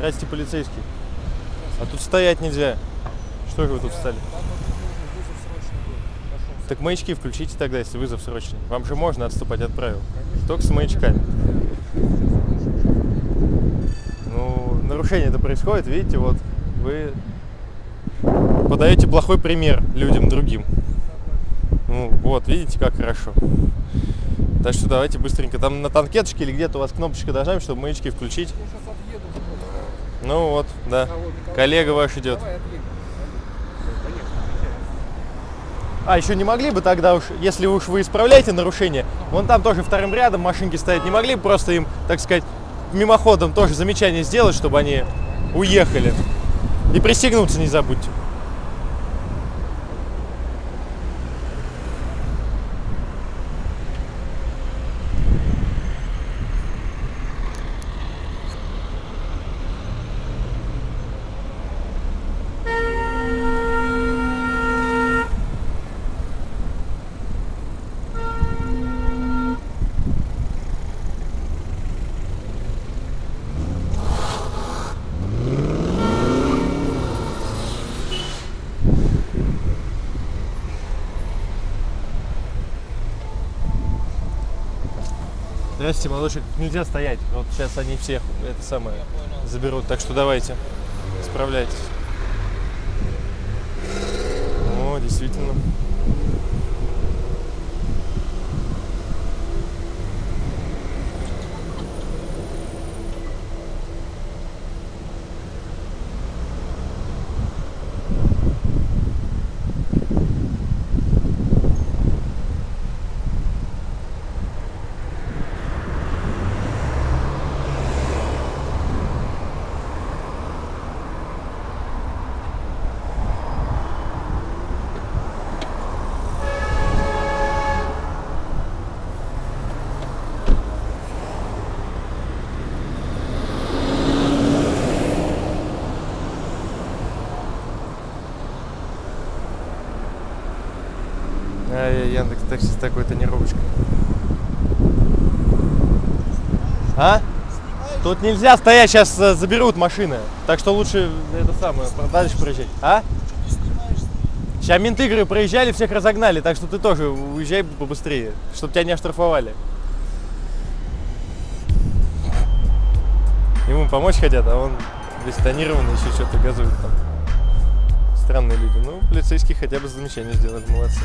Здрасте, полицейский. А тут стоять нельзя. Что же вы тут встали? Так маячки включите тогда, если вызов срочный. Вам же можно отступать от правил. Только с маячками. Ну, нарушение-то происходит, видите, вот вы подаете плохой пример людям другим. Ну, вот, видите, как хорошо. Так что давайте быстренько. Там на танкеточке или где-то у вас кнопочка должна быть, чтобы маячки включить. Ну вот, да. Коллега ваш идет. А, еще не могли бы тогда уж, если уж вы исправляете нарушение, вон там тоже вторым рядом машинки стоят, не могли бы просто им, так сказать, мимоходом тоже замечание сделать, чтобы они уехали. И пристегнуться не забудьте. Здравствуйте, молодочек, нельзя стоять. Вот сейчас они всех это самое заберут, так что давайте, справляйтесь. О, действительно. Яндекс Такси с такой тонировочкой. А? Тут нельзя стоять, сейчас заберут машины. Так что лучше это самое, дальше проезжать. А? Сейчас менты, говорю, проезжали, всех разогнали. Так что ты тоже уезжай побыстрее, чтобы тебя не оштрафовали. Ему помочь хотят, а он весь тонированный, еще что-то газует там. Странные люди. Ну, полицейские хотя бы замечание сделали, молодцы.